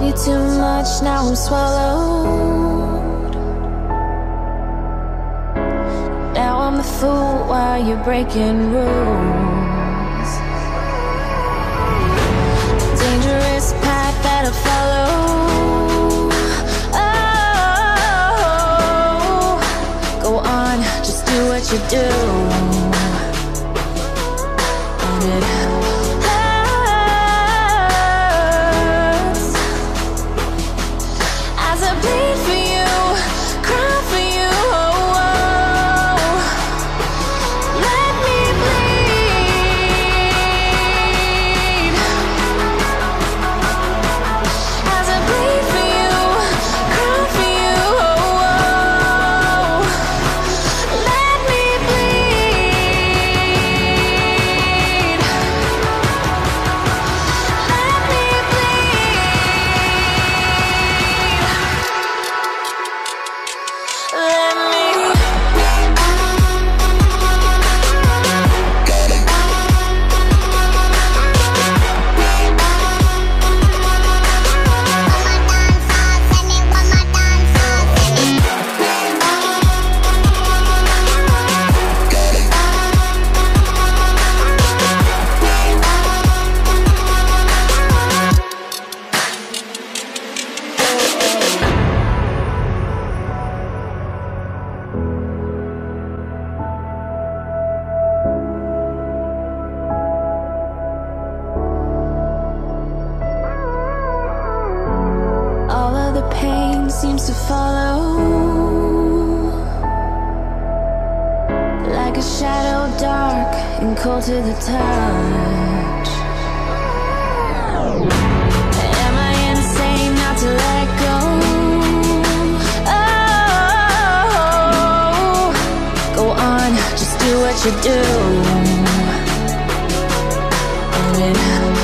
gave you too much, now I'm swallowed. Now I'm the fool while you're breaking rules. The dangerous path that I follow. Oh, go on, just do what you do. And it seems to follow like a shadow, dark and cold to the touch. Am I insane not to let go? Oh, go on, just do what you do. And it helps.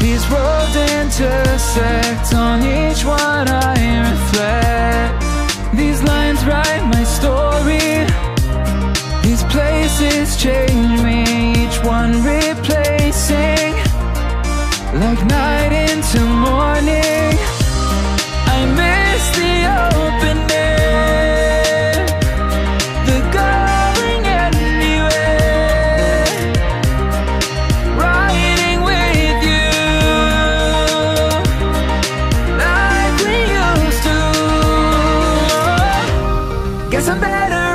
These roads intersect, on each one I reflect. These lines write my story. These places change me, each one replacing, like night into morning. I miss the open air. I'm better.